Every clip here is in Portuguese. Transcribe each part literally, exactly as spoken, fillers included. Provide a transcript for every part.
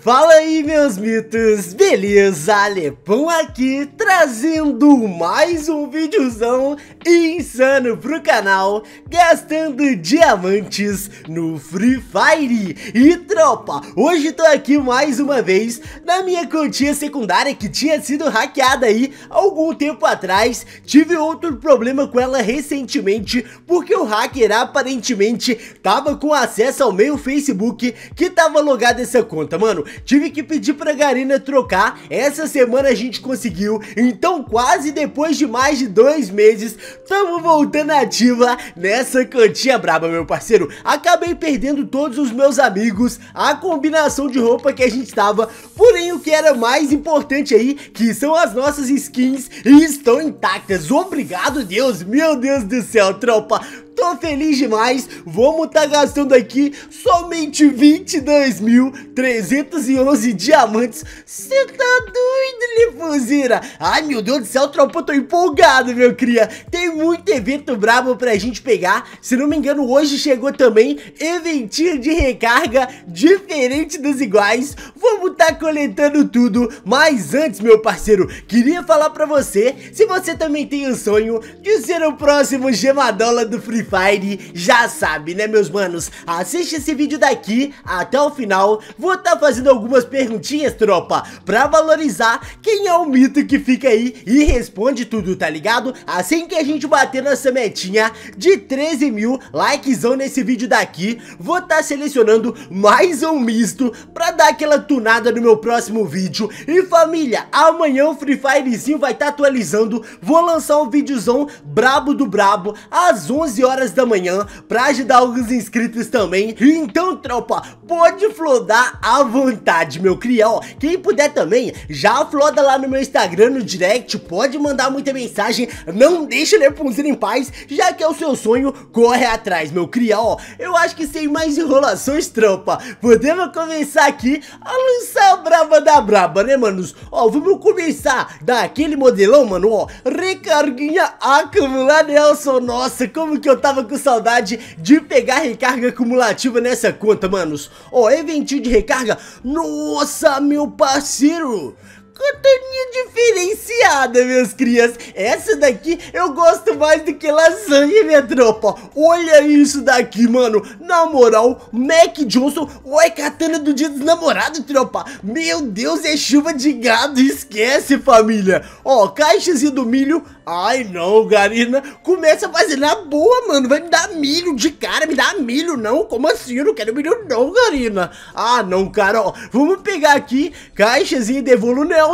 Fala aí, meus mitos, beleza? Lepão aqui, trazendo mais um videozão insano pro canal, gastando diamantes no Free Fire. E tropa, hoje tô aqui mais uma vez na minha continha secundária que tinha sido hackeada aí algum tempo atrás. Tive outro problema com ela recentemente, porque o hacker aparentemente tava com acesso ao meu Facebook que tava logado essa conta, mano. Tive que pedir pra Garena trocar. Essa semana a gente conseguiu. Então quase depois de mais de dois meses, tamo voltando ativa nessa cantinha braba, meu parceiro. Acabei perdendo todos os meus amigos, a combinação de roupa que a gente tava, porém o que era mais importante aí, que são as nossas skins, e estão intactas. Obrigado, Deus. Meu Deus do céu, tropa, tô feliz demais. Vamos tá gastando aqui somente vinte e dois mil trezentos e onze diamantes. Você tá doido, Lepãozinha? Ai, meu Deus do céu, tropa, tô empolgado, meu cria. Tem muito evento brabo pra gente pegar. Se não me engano, hoje chegou também eventinho de recarga diferente dos iguais. Vamos tá coletando tudo. Mas antes, meu parceiro, queria falar pra você, se você também tem o sonho de ser o próximo Gemadola do Free Fire, já sabe, né, meus manos? Assiste esse vídeo daqui até o final. Vou estar tá fazendo algumas perguntinhas, tropa, pra valorizar quem é o mito que fica aí e responde tudo, tá ligado? Assim que a gente bater nossa metinha de treze mil likezão nesse vídeo daqui, vou estar tá selecionando mais um misto pra dar aquela tunada no meu próximo vídeo. E família, amanhã o Free Firezinho vai estar tá atualizando. Vou lançar um videozão brabo do brabo às onze horas da manhã pra ajudar alguns inscritos também. Então, tropa, pode flodar à vontade, meu cria. Ó, quem puder também, já floda lá no meu Instagram, no direct, pode mandar muita mensagem, não deixa o Lepãozinho em paz, já que é o seu sonho, corre atrás, meu cria. Ó, eu acho que sem mais enrolações, tropa, podemos começar aqui a lançar a braba da braba, né, manos? Ó, vamos começar daquele modelão, mano, ó, recarguinha acumulada, Nelson. Nossa, como que eu tava com saudade de pegar recarga acumulativa nessa conta, manos. Ó, eventinho de recarga, nossa, meu parceiro, contaninha diferenciada, meus crias. Essa daqui eu gosto mais do que lasanha, minha tropa. Olha isso daqui, mano. Na moral, Mac Johnson. Oi, katana do dia dos namorados, tropa. Meu Deus, é chuva de gado. Esquece, família. Ó, caixas do milho. Ai, não, Garena. Começa a fazer na boa, mano. Vai me dar milho de cara. Me dá milho, não. Como assim? Eu não quero milho, não, Garena. Ah, não, cara. Ó, vamos pegar aqui caixazinha de Evolo, Nelson.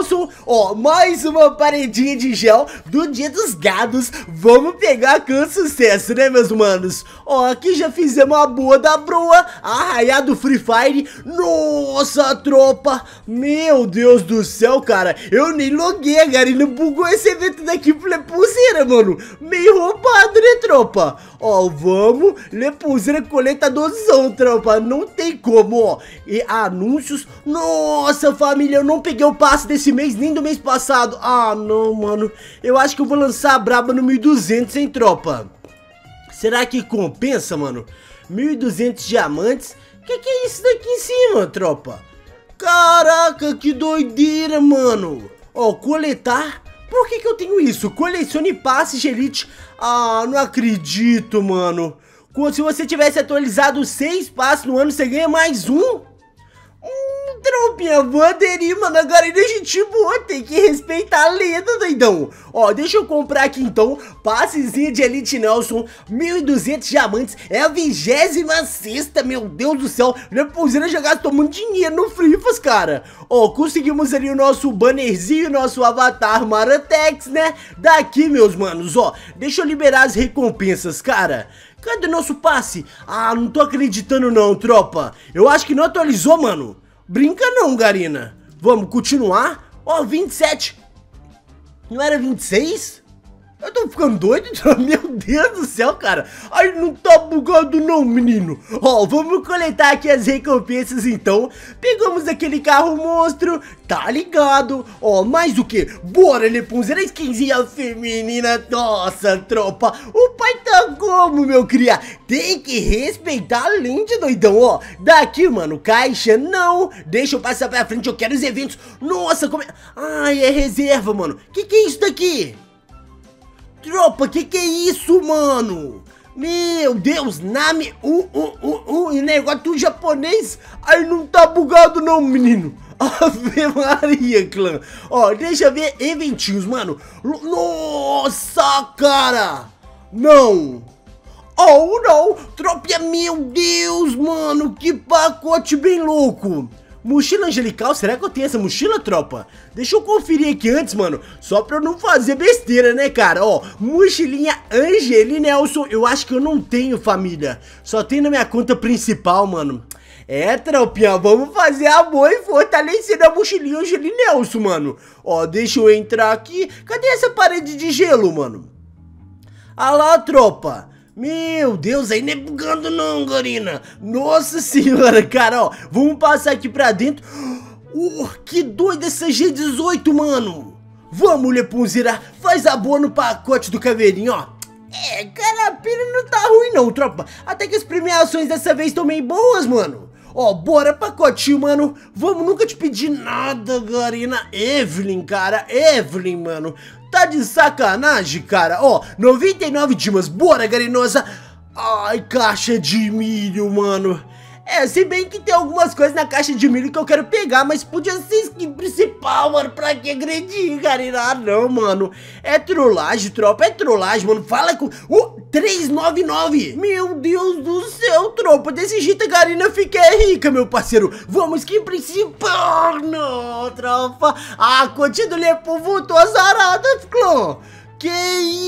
Ó, mais uma paredinha de gel do dia dos gados. Vamos pegar com sucesso, né, meus manos? Ó, aqui já fizemos a boa da broa, arraiá do Free Fire. Nossa, tropa, meu Deus do céu, cara, eu nem loguei, a Garena bugou esse evento daqui pro Lepãozinho, mano. Meio roubado, né, tropa? Ó, vamos, Lepãozinho coletadorzão, tropa, não tem como. Ó, e anúncios. Nossa, família, eu não peguei o passe desse mês, nem do mês passado. Ah, não, mano, eu acho que eu vou lançar a braba no mil e duzentos, hein, tropa? Será que compensa, mano? mil e duzentos diamantes. Que que é isso daqui em cima, tropa? Caraca, que doideira, mano. Ó, coletar. Por que que eu tenho isso? Colecione passes de elite. Ah, não acredito, mano. Se você tivesse atualizado seis passes no ano, você ganha mais um. Hum, tropinha, vou aderir, mano. Agora ainda a gente boa, tem que respeitar a lenda, doidão. Ó, deixa eu comprar aqui então. Passezinho de Elite Nelson, mil e duzentos diamantes. É a vigésima sexta, meu Deus do céu. Minha pulseira já gastou muito dinheiro no Frifas, cara. Ó, conseguimos ali o nosso bannerzinho, nosso avatar Maratex, né? Daqui, meus manos, ó, deixa eu liberar as recompensas, cara. Cadê nosso passe? Ah, não tô acreditando não, tropa. Eu acho que não atualizou, mano. Brinca não, Garena. Vamos continuar. Ó, vinte e sete. Não era vinte e seis? Eu tô ficando doido? Meu Deus do céu, cara. Aí não tá bugado não, menino. Ó, vamos coletar aqui as recompensas então. Pegamos aquele carro monstro. Tá ligado. Ó, mais o que? Bora, Lepons. Era skinzinha feminina. Nossa, tropa. O pai tá como, meu cria? Tem que respeitar a lente, doidão. Ó, daqui, mano. Caixa, não. Deixa eu passar pra frente. Eu quero os eventos. Nossa, como é... Ai, é reserva, mano. Que que é isso daqui? Tropa, que que é isso, mano? Meu Deus, Nami, um, um, um, um, e negócio do japonês. Aí não tá bugado não, menino. Ave Maria, clã. Ó, deixa eu ver eventinhos, mano. Nossa, cara. Não. Oh, não. Tropa, meu Deus, mano. Que pacote bem louco. Mochila angelical, será que eu tenho essa mochila, tropa? Deixa eu conferir aqui antes, mano. Só pra eu não fazer besteira, né, cara? Ó, mochilinha Angelina, Nelson. Eu acho que eu não tenho, família. Só tem na minha conta principal, mano. É, tropinha, vamos fazer a boa e fortalecer a mochilinha Angelina, Nelson, mano. Ó, deixa eu entrar aqui. Cadê essa parede de gelo, mano? Ah lá, tropa. Meu Deus, aí não é bugando não, Garena. Nossa senhora, cara, ó. Vamos passar aqui pra dentro. Oh, que doida essa G dezoito, mano. Vamos, Leponzeira. Faz a boa no pacote do caveirinho, ó. É, cara, a pena não tá ruim não, tropa. Até que as premiações dessa vez estão bem boas, mano. Ó, bora pacotinho, mano. Vamos, nunca te pedir nada, Garena. Evelyn, cara, Evelyn, mano. Tá de sacanagem, cara. Ó, noventa e nove dimas. Bora, Garenosa. Ai, caixa de milho, mano. É, se bem que tem algumas coisas na caixa de milho que eu quero pegar, mas podia ser skin principal, mano. Pra que agredir, Garena? Ah, não, mano. É trollagem, tropa. É trollagem, mano. Fala com... Uh, trezentos e noventa e nove. Meu Deus do céu, tropa. Desse jeito a Garena fica rica, meu parceiro. Vamos, skin principal. Não, tropa. A quantia do Lepão voltou azarada, clã. Que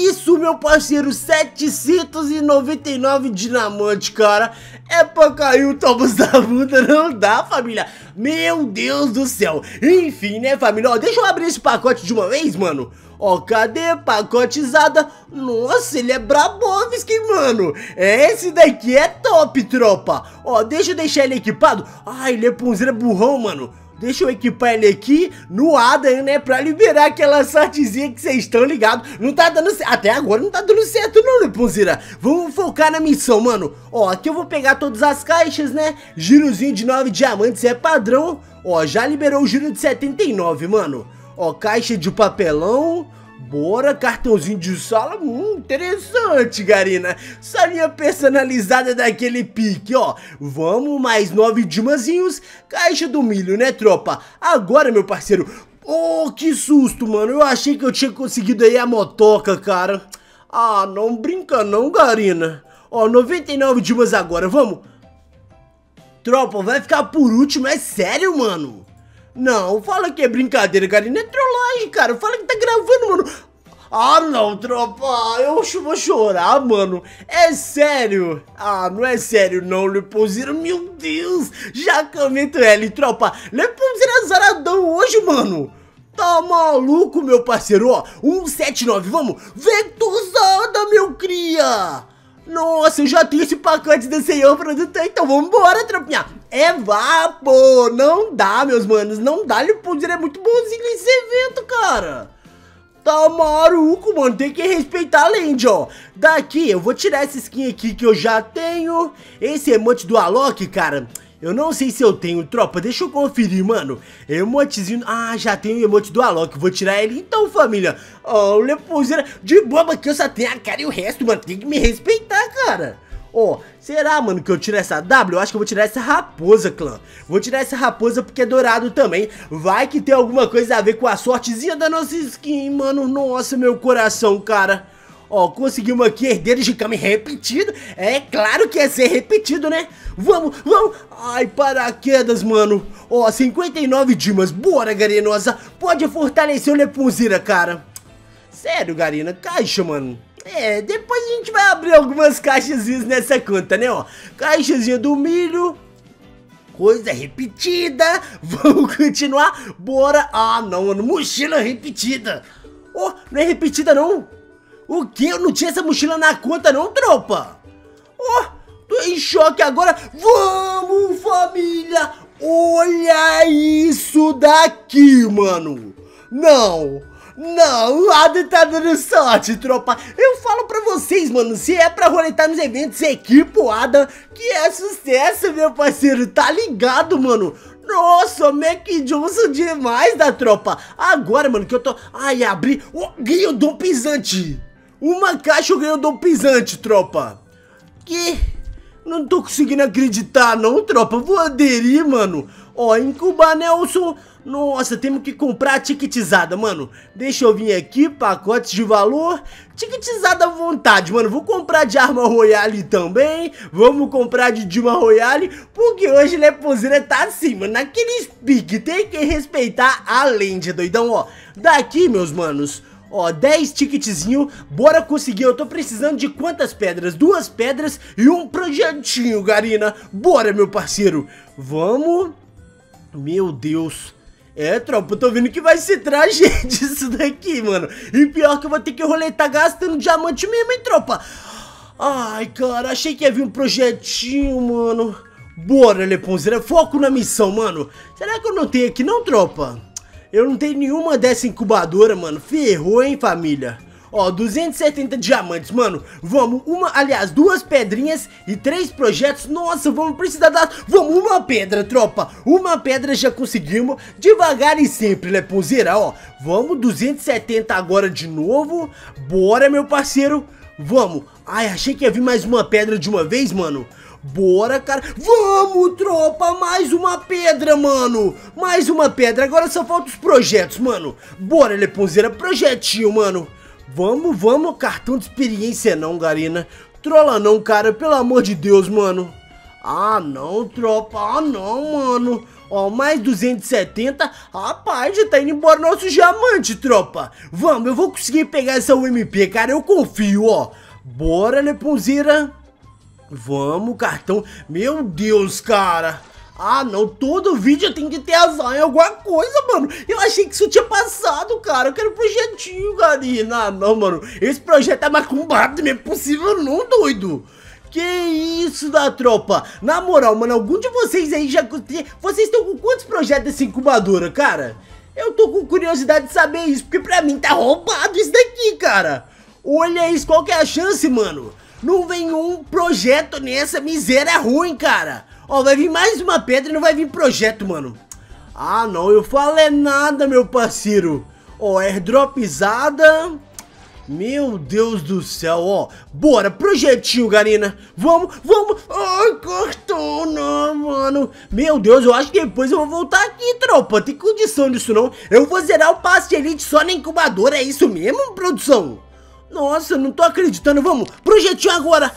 isso, meu parceiro, setecentos e noventa e nove dinamante, cara. É pra cair o Thomas da bunda, não dá, família. Meu Deus do céu. Enfim, né, família, ó, deixa eu abrir esse pacote de uma vez, mano. Ó, cadê? Pacotizada. Nossa, ele é Brabovski, mano. Esse daqui é top, tropa. Ó, deixa eu deixar ele equipado. Ai, ele é punzeira burrão, mano. Deixa eu equipar ele aqui no Adam, né? Pra liberar aquela sortezinha que vocês estão ligados. Não tá dando certo. Até agora não tá dando certo não, Leponzeira. Vamos focar na missão, mano. Ó, aqui eu vou pegar todas as caixas, né? Girozinho de nove diamantes é padrão. Ó, já liberou o giro de setenta e nove, mano. Ó, caixa de papelão. Bora, cartãozinho de sala, hum, interessante, Garena. Salinha personalizada daquele pique, ó. Vamos, mais nove dimazinhos. Caixa do milho, né, tropa? Agora, meu parceiro. Oh, que susto, mano. Eu achei que eu tinha conseguido aí a motoca, cara. Ah, não brinca não, Garena. Ó, noventa e nove dimas agora, vamos. Tropa, vai ficar por último, é sério, mano? Não, fala que é brincadeira, Garena, é trollagem, cara, fala que tá gravando, mano. Ah, não, tropa, eu vou chorar, mano, é sério. Ah, não é sério não, Leponzeira, meu Deus, já comento ele, tropa, Leponzeira zaradão hoje, mano. Tá maluco, meu parceiro, ó, cento e setenta e nove, vamos, ventuzada, meu cria. Nossa, eu já tenho esse pacote do senhor produtor, então vambora, tropinha. É vapo, não dá, meus manos, não dá, Leponzeira é muito bonzinho nesse evento, cara. Tá maluco, mano, tem que respeitar a lente, ó. Daqui, eu vou tirar essa skin aqui que eu já tenho. Esse emote do Alok, cara, eu não sei se eu tenho, tropa, deixa eu conferir, mano. Emotezinho, ah, já tenho o emote do Alok, vou tirar ele então, família. Ó, oh, Leponzeira, de boba que eu só tenho a cara e o resto, mano, tem que me respeitar, cara. Ó, oh, será, mano, que eu tiro essa W? Eu acho que eu vou tirar essa raposa, clã. Vou tirar essa raposa porque é dourado também. Vai que tem alguma coisa a ver com a sortezinha da nossa skin, mano. Nossa, meu coração, cara. Ó, oh, conseguimos aqui herdeiros de Kami repetido. É claro que ia ser repetido, né? Vamos, vamos. Ai, paraquedas, mano. Ó, oh, cinquenta e nove dimas. Bora, Garenosa. Pode fortalecer o Leponzeira, cara. Sério, Garena. Caixa, mano. É, depois a gente vai abrir algumas caixazinhas nessa conta, né, ó. Caixazinha do milho. Coisa repetida. Vamos continuar. Bora. Ah, não, mano. Mochila repetida. Oh, não é repetida, não. O que? Eu não tinha essa mochila na conta não, tropa? Ó, oh, tô em choque agora. Vamos, família. Olha isso daqui, mano. Não, não, o Adam tá dando sorte, tropa. Eu falo pra vocês, mano, se é pra roletar nos eventos, equipa o Adam, que é sucesso, meu parceiro. Tá ligado, mano? Nossa, Mac Johnson demais da tropa. Agora, mano, que eu tô... Ai, abri... Oh, ganhei o dom pisante. Uma caixa eu ganhei o dom pisante, tropa. Que... Não tô conseguindo acreditar, não, tropa. Vou aderir, mano. Ó, incubar, Nelson... Nossa, temos que comprar a ticketizada, mano. Deixa eu vir aqui, pacotes de valor. Ticketizada à vontade, mano. Vou comprar de arma royale também. Vamos comprar de Dilma Royale. Porque hoje a Leposeira tá assim, mano. Naquele pique, tem que respeitar a lenda, doidão, ó. Daqui, meus manos. Ó, dez ticketzinho, bora conseguir. Eu tô precisando de quantas pedras? Duas pedras e um projetinho, Garena. Bora, meu parceiro. Vamos. Meu Deus. É, tropa, eu tô vendo que vai ser tragédia isso daqui, mano. E pior que eu vou ter que roletar gastando diamante mesmo, hein, tropa. Ai, cara, achei que ia vir um projetinho, mano. Bora, Leponzeira, foco na missão, mano. Será que eu não tenho aqui não, tropa? Eu não tenho nenhuma dessa incubadora, mano. Ferrou, hein, família. Ó, duzentos e setenta diamantes, mano. Vamos, uma, aliás, duas pedrinhas e três projetos. Nossa, vamos precisar da... Vamos, uma pedra, tropa. Uma pedra já conseguimos. Devagar e sempre, Leponzeira, ó. Vamos, duzentos e setenta agora de novo. Bora, meu parceiro. Vamos. Ai, achei que ia vir mais uma pedra de uma vez, mano. Bora, cara. Vamos, tropa. Mais uma pedra, mano. Mais uma pedra. Agora só falta os projetos, mano. Bora, Leponzeira. Projetinho, mano. Vamos, vamos, cartão de experiência não, Garena. Trola não, cara, pelo amor de Deus, mano. Ah, não, tropa, ah, não, mano. Ó, mais duzentos e setenta. Rapaz, já tá indo embora nosso diamante, tropa. Vamos, eu vou conseguir pegar essa U M P, cara, eu confio, ó. Bora, Leponzeira. Vamos, cartão. Meu Deus, cara. Ah, não, todo vídeo tem que ter azar em alguma coisa, mano. Eu achei que isso tinha passado, cara. Eu quero um projetinho, Garena. Ah, não, mano. Esse projeto é macumbado, não é possível não, doido. Que isso da tropa. Na moral, mano, algum de vocês aí já... Vocês estão com quantos projetos dessa incubadora, cara? Eu tô com curiosidade de saber isso, porque pra mim tá roubado isso daqui, cara. Olha isso, qual que é a chance, mano? Não vem um projeto nessa miséria ruim, cara. Ó, oh, vai vir mais uma pedra e não vai vir projeto, mano. Ah, não, eu falo é nada, meu parceiro. Ó, oh, airdropizada. Meu Deus do céu, ó. Oh, bora, projetinho, Garena. Vamos, vamos. Ai, cortou, não, mano. Meu Deus, eu acho que depois eu vou voltar aqui, tropa. Tem condição disso, não. Eu vou zerar o passe de elite só na incubadora, é isso mesmo, produção? Nossa, não tô acreditando. Vamos, projetinho agora.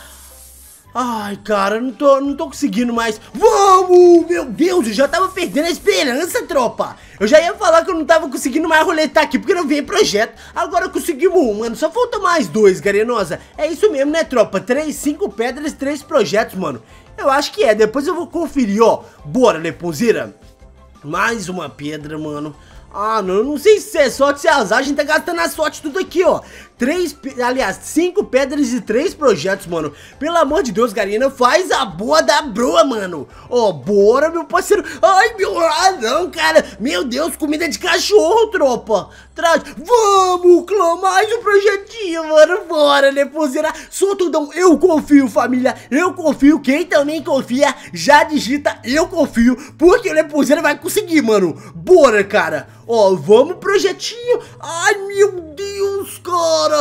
Ai, cara, não tô, não tô conseguindo mais. Vamos, meu Deus, eu já tava perdendo a esperança, tropa. Eu já ia falar que eu não tava conseguindo mais roletar aqui, porque não veio projeto. Agora conseguimos um, mano, só falta mais dois, Garenosa. É isso mesmo, né, tropa? Três, cinco pedras, três projetos, mano. Eu acho que é, depois eu vou conferir, ó. Bora, Leponzeira. Mais uma pedra, mano. Ah, não, eu não sei se é sorte, se é azar. A gente tá gastando a sorte tudo aqui, ó. Três, aliás, cinco pedras e três projetos, mano. Pelo amor de Deus, Garena, faz a boa da broa, mano. Ó, bora, meu parceiro. Ai, meu... Ah, não, cara. Meu Deus, comida de cachorro, tropa. Traz... Vamos, clã, mais um projetinho, mano. Bora, Leponzeira. Soltudão, eu confio, família. Eu confio. Quem também confia, já digita eu confio. Porque o Leponzeira vai conseguir, mano. Bora, cara. Ó, oh, vamos, projetinho. Ai, meu Deus, cara.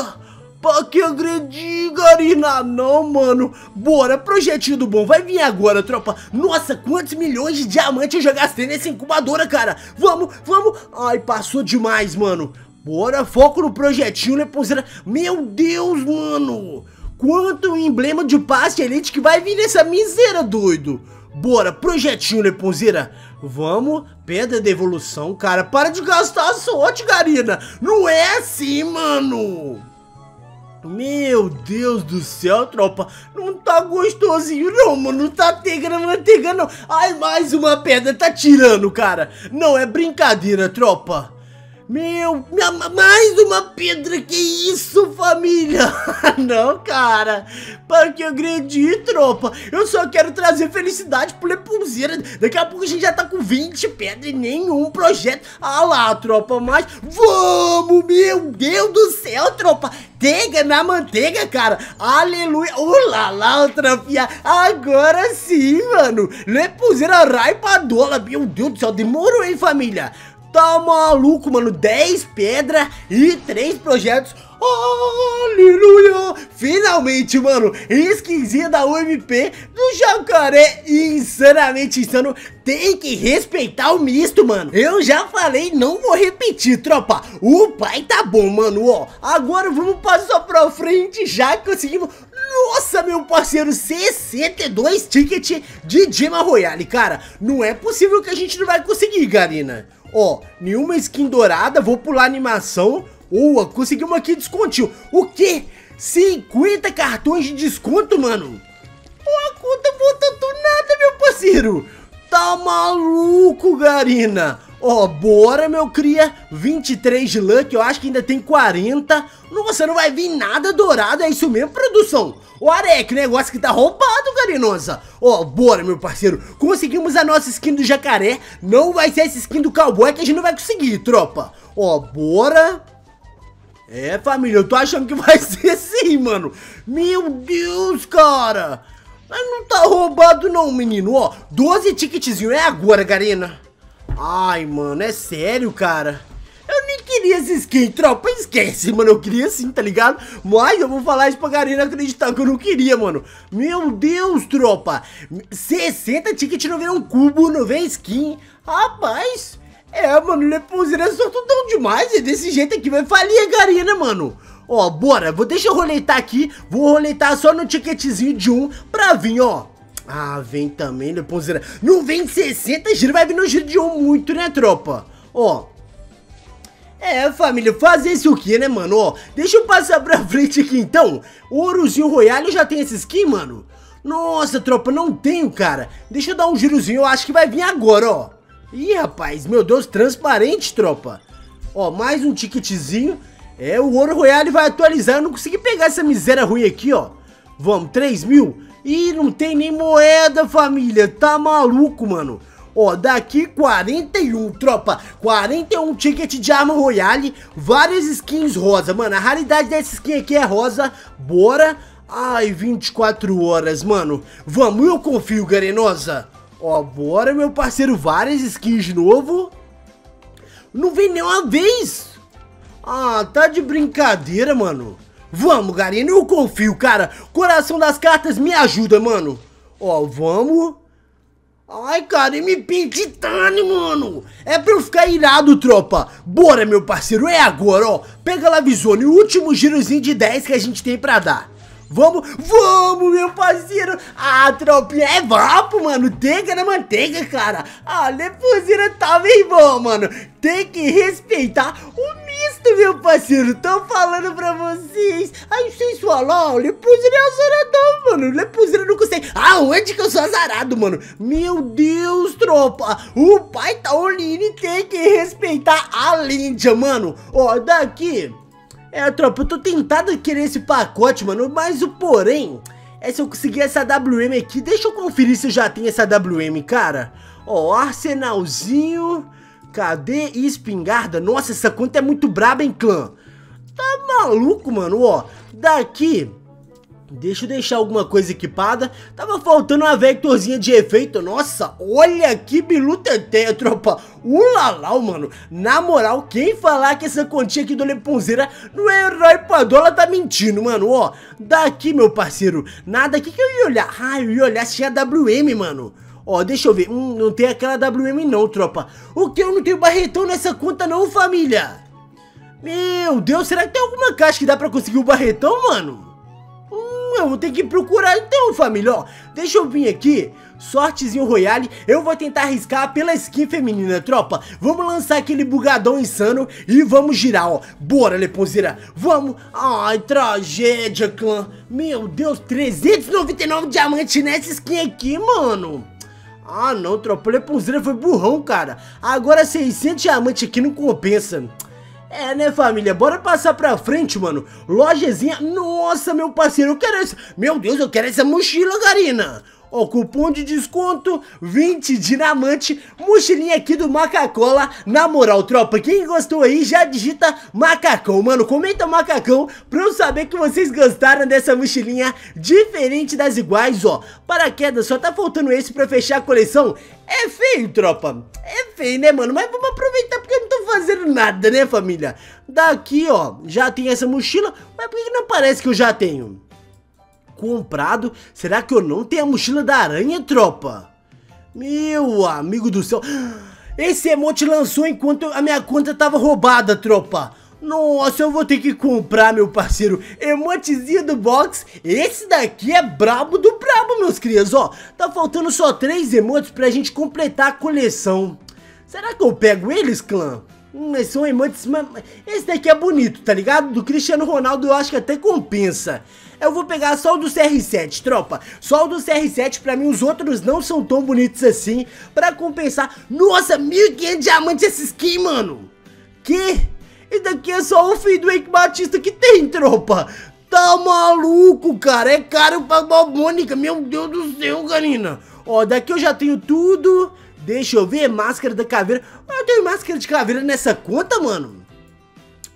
Pra que agredir, Garena? Não, mano. Bora, projetinho do bom. Vai vir agora, tropa. Nossa, quantos milhões de diamantes eu já gastei nessa incubadora, cara. Vamos, vamos. Ai, passou demais, mano. Bora, foco no projetinho, Leponzeira. Meu Deus, mano. Quanto emblema de passe elite que vai vir nessa miséria, doido. Bora, projetinho, Leponzeira. Vamos, pedra de evolução, cara. Para de gastar a sorte, Garena. Não é assim, mano. Meu Deus do céu, tropa. Não tá gostosinho, não, mano. Não tá tegando, não tá tegando, não. Ai, mais uma pedra. Tá tirando, cara. Não é brincadeira, tropa. Meu, minha, mais uma pedra, que isso, família? Não, cara, para que agredir, tropa? Eu só quero trazer felicidade pro Lepãozinho. Daqui a pouco a gente já tá com vinte pedras e nenhum projeto. Ah lá, tropa, mas vamos, meu Deus do céu, tropa. Manteiga na manteiga, cara. Aleluia. Olá lá, trofia. Agora sim, mano. Lepuzeira raipadola. Meu Deus do céu, demorou, hein, família? Tá maluco, mano. dez pedras e três projetos. Aleluia! Finalmente, mano, esquisita da U M P do jacaré, insanamente insano. Tem que respeitar o misto, mano. Eu já falei, não vou repetir, tropa. O pai tá bom, mano, ó. Agora vamos passar pra frente, já que conseguimos. Nossa, meu parceiro, sessenta e dois ticket de Gema Royale, cara. Não é possível que a gente não vai conseguir, Garena. Ó, nenhuma skin dourada, vou pular a animação. Boa, conseguimos aqui descontinho. O quê? cinquenta cartões de desconto, mano? Pô, a conta volta do nada, meu parceiro. Tá maluco, Garena. Ó, bora, meu cria. vinte e três de luck, eu acho que ainda tem quarenta. Nossa, não vai vir nada dourado, é isso mesmo, produção? O Arec, negócio que tá roubado, Garenosa. Ó, bora, meu parceiro. Conseguimos a nossa skin do jacaré. Não vai ser essa skin do cowboy que a gente não vai conseguir, tropa. Ó, bora... É, família, eu tô achando que vai ser sim, mano. Meu Deus, cara. Mas não tá roubado não, menino. Ó, doze ticketzinhos. É agora, Garena. Ai, mano, é sério, cara. Eu nem queria esse skin, tropa. Esquece, mano. Eu queria sim, tá ligado? Mas eu vou falar isso pra Garena acreditar que eu não queria, mano. Meu Deus, tropa. sessenta tickets, não vem um cubo, não vem skin. Rapaz... É, mano, Lepãozinho é sortudão demais. E desse jeito aqui vai falir a Garena, mano. Ó, bora, vou deixar eu roletar aqui. Vou roletar só no ticketzinho de um pra vir, ó. Ah, vem também, Lepãozinho. Não vem sessenta giro, vai vir no giro de um muito, né, tropa? Ó. É, família, fazer isso o que, né, mano? Ó, deixa eu passar pra frente aqui, então. Ourozinho Royale já tem esse skin, mano? Nossa, tropa, não tenho, cara. Deixa eu dar um girozinho, eu acho que vai vir agora, ó. Ih, rapaz, meu Deus, transparente, tropa. Ó, mais um ticketzinho. É, o Ouro Royale vai atualizar. Eu não consegui pegar essa miséria ruim aqui, ó. Vamos, três mil. Ih, não tem nem moeda, família. Tá maluco, mano. Ó, daqui quarenta e um, tropa. quarenta e um ticket de arma Royale. Várias skins rosa, mano. A raridade dessa skin aqui é rosa. Bora. Ai, vinte e quatro horas, mano. Vamos, eu confio, Garenosa. Ó, bora, meu parceiro, várias skins de novo. Não vem nenhuma vez. Ah, tá de brincadeira, mano. Vamos, Garena, eu confio, cara. Coração das cartas me ajuda, mano. Ó, vamos. Ai, cara, M P Titan, mano. É pra eu ficar irado, tropa. Bora, meu parceiro, é agora, ó. Pega lá, Visone, o último girozinho de dez que a gente tem pra dar. Vamos, vamos, meu parceiro. Ah, tropinha, é vapo, mano. Tega na manteiga, cara. Ah, Lepãozinho tá bem bom, mano. Tem que respeitar o misto, meu parceiro. Tô falando pra vocês. Ai, vocês falam, o Lepãozinho é azaradão, mano. O Lepãozinho não consegue. Ah, onde que eu sou azarado, mano? Meu Deus, tropa. O pai tá online, tem que respeitar a Líndia, mano. Ó, daqui... É, tropa, eu tô tentado a querer esse pacote, mano, mas o porém é se eu conseguir essa A W M aqui. Deixa eu conferir se eu já tenho essa A W M, cara. Ó, arsenalzinho, cadê? E espingarda, nossa, essa conta é muito braba, hein, clã? Tá maluco, mano, ó, daqui, deixa eu deixar alguma coisa equipada. Tava faltando uma vectorzinha de efeito, nossa, olha que biluteteia, tropa. Ulalau, mano, na moral, quem falar que essa continha aqui do Lepãozinho não é herói padola tá mentindo, mano, ó. Daqui, meu parceiro, nada aqui que eu ia olhar. Ah, eu ia olhar se tinha A W M, mano. Ó, deixa eu ver, hum, não tem aquela A W M não, tropa. O que, eu não tenho barretão nessa conta não, família? Meu Deus, será que tem alguma caixa que dá pra conseguir o barretão, mano? Hum, eu vou ter que procurar então, família, ó. Deixa eu vir aqui. Sortezinho Royale, eu vou tentar arriscar pela skin feminina, tropa. Vamos lançar aquele bugadão insano e vamos girar, ó. Bora, Lepãozinho, vamos. Ai, tragédia, clã. Meu Deus, trezentos e noventa e nove diamantes nessa skin aqui, mano. Ah, não, tropa, Lepãozinho foi burrão, cara. Agora seiscentos diamantes aqui não compensa. É, né, família? Bora passar pra frente, mano. Lojezinha. Nossa, meu parceiro, eu quero essa. Meu Deus, eu quero essa mochila, Garena. Ó, cupom de desconto, vinte dinamante, mochilinha aqui do Macacola. Na moral, tropa, quem gostou aí já digita Macacão, mano, comenta Macacão pra eu saber que vocês gostaram dessa mochilinha diferente das iguais, ó. Paraquedas, só tá faltando esse pra fechar a coleção. É feio, tropa, é feio, né, mano, mas vamos aproveitar porque eu não tô fazendo nada, né, família. Daqui, ó, já tem essa mochila, mas por que não parece que eu já tenho? Comprado, será que eu não tenho a mochila da aranha, tropa? Meu amigo do céu, esse emote lançou enquanto a minha conta tava roubada, tropa. Nossa, eu vou ter que comprar, meu parceiro, emotezinho do box. Esse daqui é brabo do brabo, meus crias, ó. Tá faltando só três emotes pra gente completar a coleção. Será que eu pego eles, clã? Hum, são emotes, mas esse daqui é bonito, tá ligado? Do Cristiano Ronaldo eu acho que até compensa. Eu vou pegar só o do C R sete, tropa. Só o do C R sete, pra mim os outros não são tão bonitos assim. Pra compensar. Nossa, mil e quinhentos diamantes essa skin, mano. Que? E daqui é só o filho do Eike Batista que tem, tropa. Tá maluco, cara. É caro pra babônica. Meu Deus do céu, Garena. Ó, daqui eu já tenho tudo. Deixa eu ver. Máscara da caveira. Eu tenho máscara de caveira nessa conta, mano.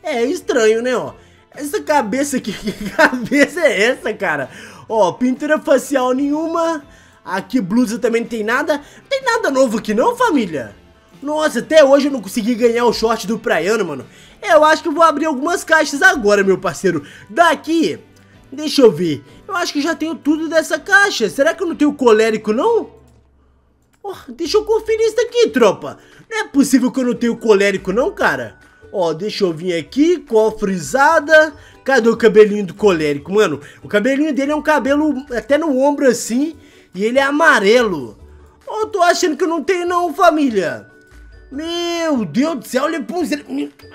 É estranho, né, ó. Essa cabeça aqui, que cabeça é essa, cara? Ó, pintura facial nenhuma. Aqui blusa também não tem nada. Não tem nada novo aqui não, família? Nossa, até hoje eu não consegui ganhar o short do Praiano, mano. Eu acho que eu vou abrir algumas caixas agora, meu parceiro. Daqui, deixa eu ver. Eu acho que já tenho tudo dessa caixa. Será que eu não tenho colérico, não? Oh, deixa eu conferir isso daqui, tropa. Não é possível que eu não tenho colérico, não, cara? Ó, deixa eu vir aqui, cofrizada. Cadê o cabelinho do colérico, mano? O cabelinho dele é um cabelo até no ombro assim. E ele é amarelo. Ó, eu tô achando que eu não tenho não, família. Meu Deus do céu, olha,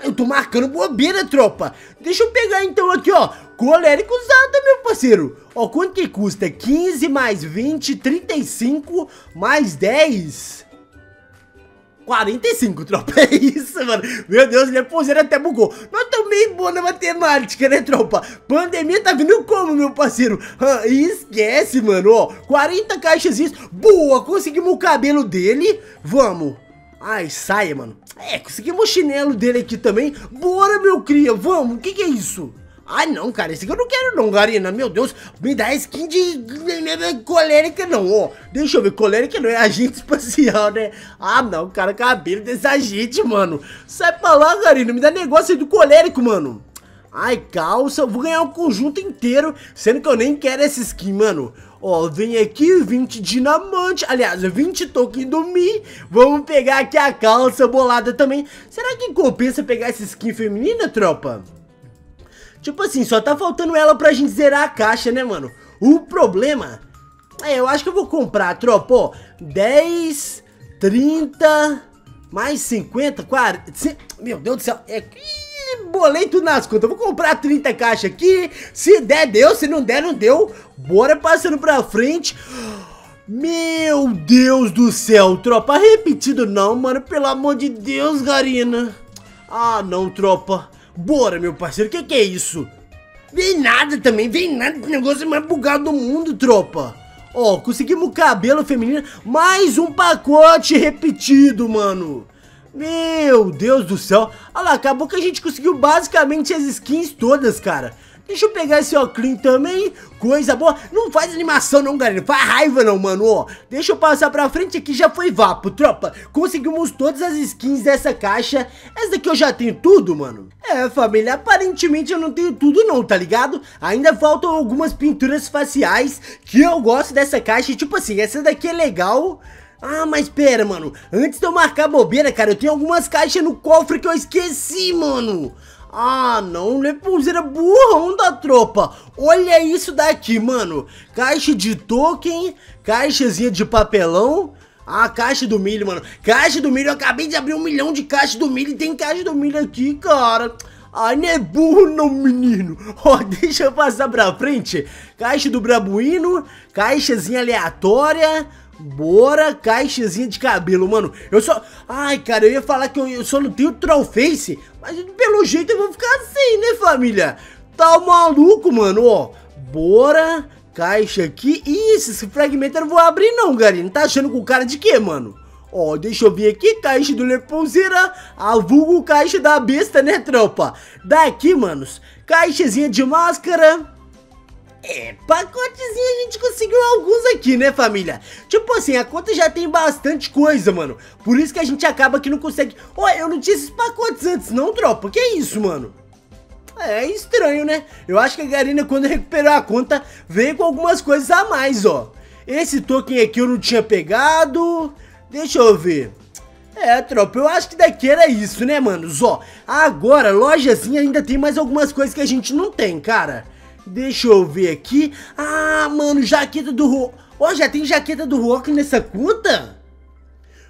eu tô marcando bobeira, tropa. Deixa eu pegar então aqui, ó. Colérico usada, meu parceiro. Ó, quanto que custa? quinze mais vinte, trinta e cinco mais dez... quarenta e cinco, tropa, é isso, mano. Meu Deus, o Lepãozinho até bugou. Nós estamos meio bons na matemática, né, tropa? Pandemia tá vindo como, meu parceiro? Ah, esquece, mano, ó. quarenta caixas, isso. Boa, conseguimos o cabelo dele. Vamos. Ai, saia, mano. É, conseguimos o chinelo dele aqui também. Bora, meu cria, vamos. O que que é isso? Ai, não, cara, esse aqui eu não quero não, Garena. Meu Deus, me dá skin de colérica não, ó. Deixa eu ver, colérica não é agente espacial, né? Ah, não, cara, cabelo desse agente, mano. Sai pra lá, Garena, me dá negócio aí do colérico, mano. Ai, calça, eu vou ganhar um conjunto inteiro, sendo que eu nem quero essa skin, mano. Ó, vem aqui, vinte dinamante, aliás, vinte token do Mi. Vamos pegar aqui a calça bolada também. Será que compensa pegar essa skin feminina, tropa? Tipo assim, só tá faltando ela pra gente zerar a caixa, né, mano? O problema... É, eu acho que eu vou comprar, tropa, ó. dez, trinta, mais cinquenta, quarenta... Meu Deus do céu, é... Bolei tudo nas contas, eu vou comprar trinta caixas aqui. Se der, deu, se não der, não deu. Bora passando pra frente. Meu Deus do céu, tropa. Repetido não, mano, pelo amor de Deus, Garena. Ah, não, tropa. Bora, meu parceiro, o que que é isso? Vem nada também, vem nada, esse negócio é mais bugado do mundo, tropa. Ó, conseguimos cabelo feminino, mais um pacote repetido, mano. Meu Deus do céu, olha lá, acabou que a gente conseguiu basicamente as skins todas, cara. Deixa eu pegar esse óculos também, coisa boa. Não faz animação não, galera, não faz raiva não, mano, ó. Deixa eu passar pra frente aqui, já foi vapo, tropa. Conseguimos todas as skins dessa caixa. Essa daqui eu já tenho tudo, mano. É, família, aparentemente eu não tenho tudo não, tá ligado? Ainda faltam algumas pinturas faciais que eu gosto dessa caixa. Tipo assim, essa daqui é legal... Ah, mas pera, mano, antes de eu marcar bobeira, cara, eu tenho algumas caixas no cofre que eu esqueci, mano. Ah, não, Lepãozinho burrão da tropa. Olha isso daqui, mano. Caixa de token, caixazinha de papelão. Ah, caixa do milho, mano. Caixa do milho, eu acabei de abrir um milhão de caixas do milho e tem caixa do milho aqui, cara. Ai, não é burro não, menino. Ó, oh, deixa eu passar pra frente. Caixa do Brabuíno, caixazinha aleatória. Bora, caixinha de cabelo, mano. Eu só... Ai, cara, eu ia falar que eu, eu só não tenho troll face, mas pelo jeito eu vou ficar assim, né, família? Tá maluco, mano, ó. Bora, caixa aqui. Ih, esse fragmento eu não vou abrir não, galera. Tá achando com cara de quê, mano? Ó, deixa eu vir aqui, caixa do Lepãozeira, a vulgo caixa da besta, né, tropa? Daqui, manos, caixazinha de máscara. É, pacotezinho a gente conseguiu alguns aqui, né, família? Tipo assim, a conta já tem bastante coisa, mano. Por isso que a gente acaba que não consegue... Ó, eu não tinha esses pacotes antes não, tropa. Que isso, mano? É estranho, né? Eu acho que a Garena, quando recuperou a conta, veio com algumas coisas a mais, ó. Esse token aqui eu não tinha pegado... Deixa eu ver. É, tropa, eu acho que daqui era isso, né, manos? Ó, agora, lojazinha ainda tem mais algumas coisas que a gente não tem, cara. Deixa eu ver aqui. Ah, mano, jaqueta do Rock. Ó, já tem jaqueta do Rock nessa conta?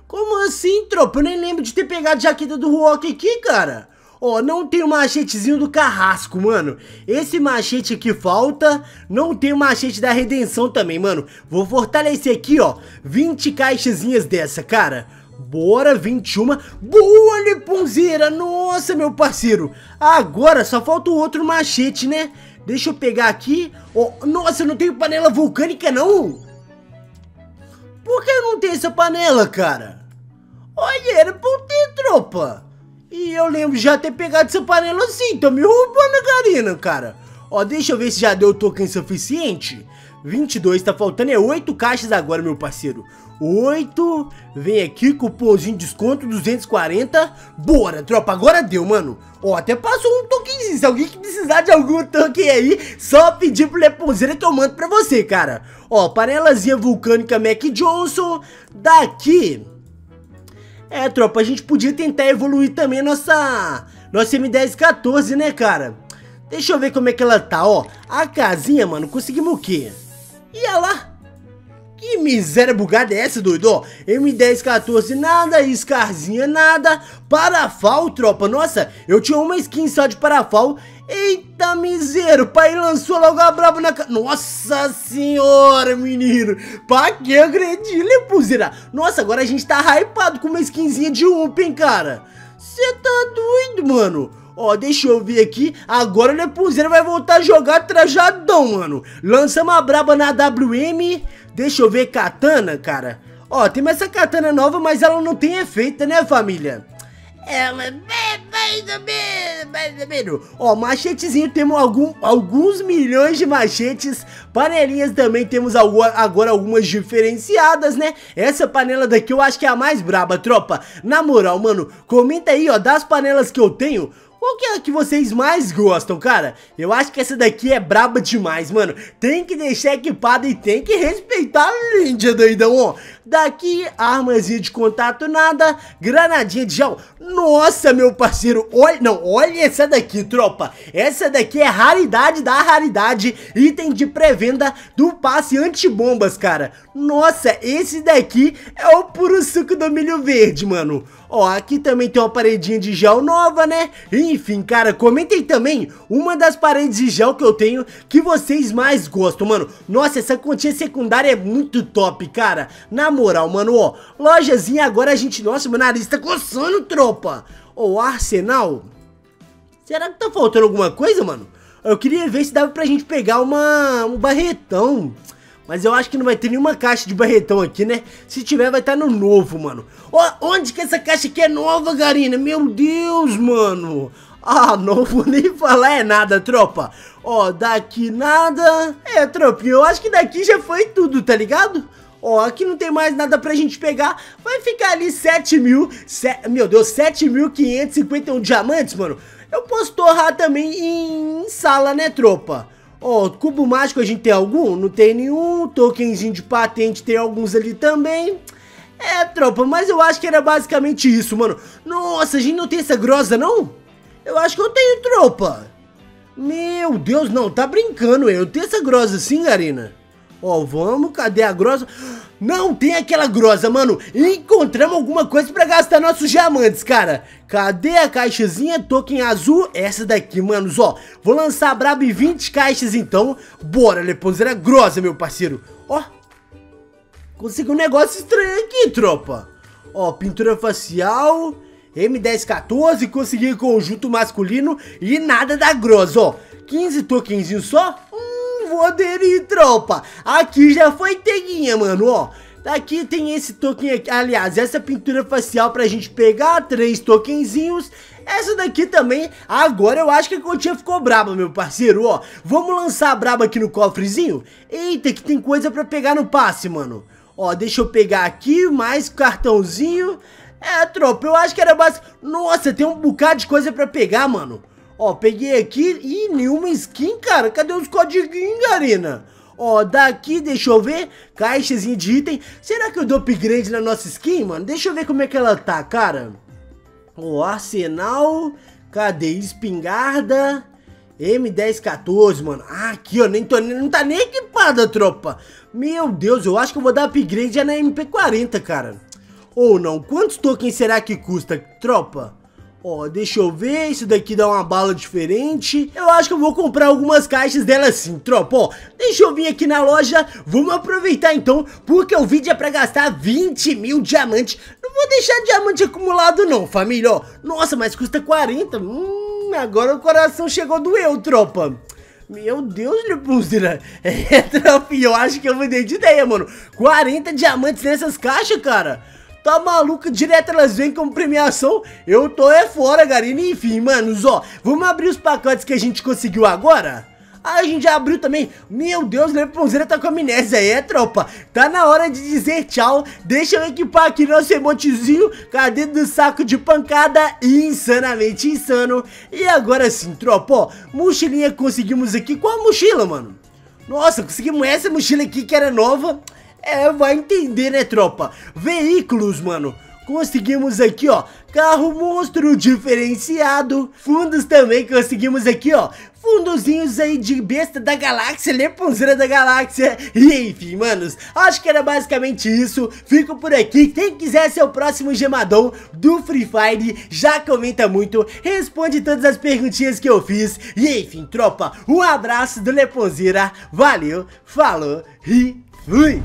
Como assim, tropa? Eu nem lembro de ter pegado jaqueta do Rock aqui, cara. Ó, não tem o machetezinho do Carrasco, mano. Esse machete aqui falta. Não tem o machete da Redenção também, mano. Vou fortalecer aqui, ó, vinte caixazinhas dessa, cara. Bora, vinte e uma. Boa, Lepãozeira. Nossa, meu parceiro. Agora só falta o outro machete, né? Deixa eu pegar aqui. Ó, nossa, eu não tenho panela vulcânica, não? Por que eu não tenho essa panela, cara? Olha, era pra eu ter, tropa. E eu lembro já ter pegado essa panela assim. Tô me roubando a Garena, cara. Ó, deixa eu ver se já deu token suficiente. vinte e dois, tá faltando. É oito caixas agora, meu parceiro. oito. Vem aqui, cupomzinho de desconto, duzentos e quarenta. Bora, tropa. Agora deu, mano. Ó, até passou um tokenzinho. Se alguém que precisar de algum token aí, só pedir pro Lepãozeira que eu mando pra você, cara. Ó, panelazinha vulcânica Mac Johnson. Daqui... É, tropa, a gente podia tentar evoluir também nossa, nossa M dez catorze, né, cara? Deixa eu ver como é que ela tá, ó. A casinha, mano, conseguimos o quê? E ela? Que miséria bugada é essa, doido? Ó, M dez catorze nada, Scarzinha nada, Parafal, tropa. Nossa, eu tinha uma skin só de Parafal. Eita, miséria, o pai lançou logo a brava na... Nossa senhora, menino. Pra que agredir, Lepãozeira? Nossa, agora a gente tá hypado com uma skinzinha de U M P, hein, cara? Cê tá doido, mano. Ó, deixa eu ver aqui. Agora o Lepãozeira vai voltar a jogar trajadão, mano. Lançamos a braba na A W M. Deixa eu ver, katana, cara. Ó, tem essa katana nova, mas ela não tem efeito, né, família? É, mas... Ó, machetezinho, temos algum, alguns milhões de machetes. Panelinhas também temos agora algumas diferenciadas, né? Essa panela daqui eu acho que é a mais braba, tropa. Na moral, mano, comenta aí, ó, das panelas que eu tenho, qual que é a que vocês mais gostam, cara? Eu acho que essa daqui é braba demais, mano. Tem que deixar equipada e tem que respeitar a Índia, doidão, ó. Daqui, armazinha de contato, nada. Granadinha de gel. Nossa, meu parceiro. Olha, não, olha essa daqui, tropa. Essa daqui é raridade da raridade. Item de pré-venda do passe antibombas, cara. Nossa, esse daqui é o puro suco do milho verde, mano. Ó, aqui também tem uma paredinha de gel nova, né? Enfim, cara, comentem também uma das paredes de gel que eu tenho que vocês mais gostam, mano. Nossa, essa continha secundária é muito top, cara. Na moral, mano, ó, lojazinha agora a gente... Nossa, meu nariz tá coçando, tropa. Ó, arsenal. Será que tá faltando alguma coisa, mano? Eu queria ver se dava pra gente pegar uma... um barretão. Mas eu acho que não vai ter nenhuma caixa de barretão aqui, né? Se tiver, vai estar no novo, mano. Ó, onde que essa caixa aqui é nova, Garena? Meu Deus, mano. Ah, não vou nem falar é nada, tropa. Ó, daqui nada. É, tropinha, eu acho que daqui já foi tudo, tá ligado? Ó, aqui não tem mais nada pra gente pegar. Vai ficar ali sete mil... Se... Meu Deus, sete mil quinhentos e cinquenta e um diamantes, mano. Eu posso torrar também em, em sala, né, tropa? Ó, oh, cubo mágico a gente tem algum? Não tem nenhum. Tokenzinho de patente tem alguns ali também. É, tropa, mas eu acho que era basicamente isso, mano. Nossa, a gente não tem essa grossa, não? Eu acho que eu tenho, tropa. Meu Deus, não, tá brincando, eu tenho essa grossa sim, Garena. Ó, oh, vamos, cadê a grossa? Não tem aquela grossa, mano. Encontramos alguma coisa pra gastar nossos diamantes, cara. Cadê a caixazinha? Token azul. Essa daqui, manos, ó. Vou lançar a braba em vinte caixas, então. Bora, Lepãozeira grossa, meu parceiro. Ó. Consegui um negócio estranho aqui, tropa. Ó, pintura facial, M dez quatorze, consegui conjunto masculino e nada da grossa, ó. quinze tokenzinhos só? Hum, vou aderir, tropa. Aqui já foi teguinha, mano, ó. Aqui tem esse token aqui, aliás, essa pintura facial pra gente pegar, três tokenzinhos. Essa daqui também, agora eu acho que a continha ficou braba, meu parceiro, ó. Vamos lançar a braba aqui no cofrezinho? Eita, que tem coisa pra pegar no passe, mano. Ó, deixa eu pegar aqui, mais cartãozinho. É, tropa, eu acho que era base... Nossa, tem um bocado de coisa pra pegar, mano. Ó, peguei aqui, ih, nenhuma skin, cara, cadê os codiguinhos, Garena? Ó, daqui, deixa eu ver, caixazinha de item. Será que eu dou upgrade na nossa skin, mano? Deixa eu ver como é que ela tá, cara. Ó, arsenal, cadê? Espingarda, M dez quatorze, mano. Ah, aqui, ó, nem tô, não tá nem equipada, tropa. Meu Deus, eu acho que eu vou dar upgrade já na M P quarenta, cara. Ou não, quantos tokens será que custa, tropa? Ó, deixa eu ver, isso daqui dá uma bala diferente. Eu acho que eu vou comprar algumas caixas dela sim, tropa. Ó, deixa eu vir aqui na loja. Vamos aproveitar então, porque o vídeo é pra gastar vinte mil diamantes. Não vou deixar diamante acumulado não, família, ó. Nossa, mas custa quarenta. Hum, agora o coração chegou doeu, tropa. Meu Deus, Lepãozera. É, tropa, eu acho que eu mudei de ideia, mano. Quarenta diamantes nessas caixas, cara. Tá maluca, direto elas vêm como premiação. Eu tô é fora, Garena. Enfim, manos, ó, vamos abrir os pacotes que a gente conseguiu agora. Ah, a gente já abriu também. Meu Deus, Lepãozera tá com amnésia. É, tropa, tá na hora de dizer tchau. Deixa eu equipar aqui nosso emotezinho. Cadê do saco de pancada? Insanamente insano. E agora sim, tropa, ó, mochilinha conseguimos aqui. Qual a mochila, mano? Nossa, conseguimos essa mochila aqui que era nova. É, vai entender, né, tropa? Veículos, mano. Conseguimos aqui, ó, carro monstro diferenciado. Fundos também conseguimos aqui, ó. Fundozinhos aí de besta da galáxia, Lepãozera da galáxia. E enfim, manos, acho que era basicamente isso. Fico por aqui. Quem quiser ser o próximo gemadão do Free Fire, já comenta muito, responde todas as perguntinhas que eu fiz. E enfim, tropa, um abraço do Lepãozera. Valeu, falou e fui!